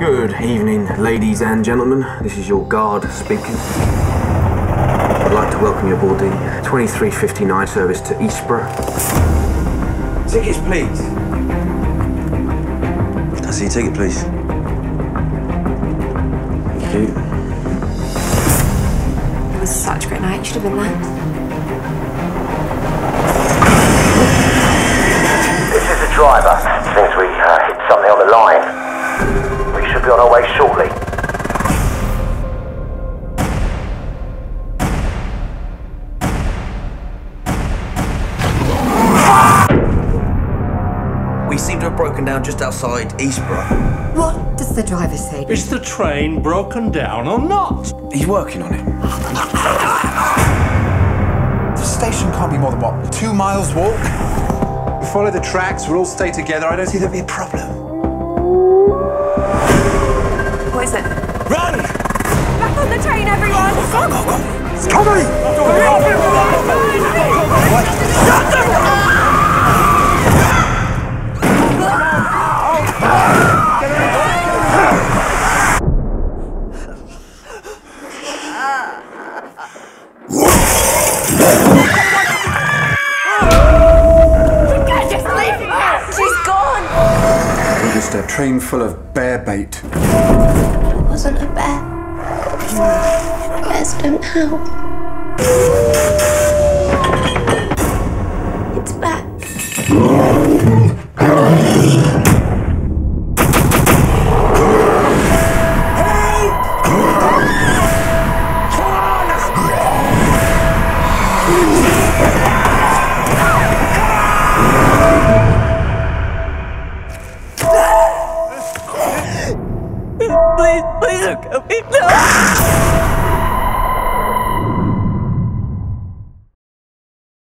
Good evening, ladies and gentlemen. This is your guard speaking. I'd like to welcome you aboard the 2359 service to Eastborough. Tickets, please. I see your ticket, please. Thank you. It was such a great night. You should have been there. This is the driver. Since we hit something on the line. We should be on our way shortly. We seem to have broken down just outside Eastborough. What does the driver say? Is the train broken down or not? He's working on it. The station can't be more than, what, 2 miles walk? We follow the tracks, we'll all stay together. I don't see there'll be a problem. What is it? Run! Back on the train, everyone! Go, go, go! It's coming! What? Shut the f***! You guys just leave her! She's gone! We're just a train full of bear bait. It wasn't a bear. Bears don't howl. It's back. Please, please don't kill me, no!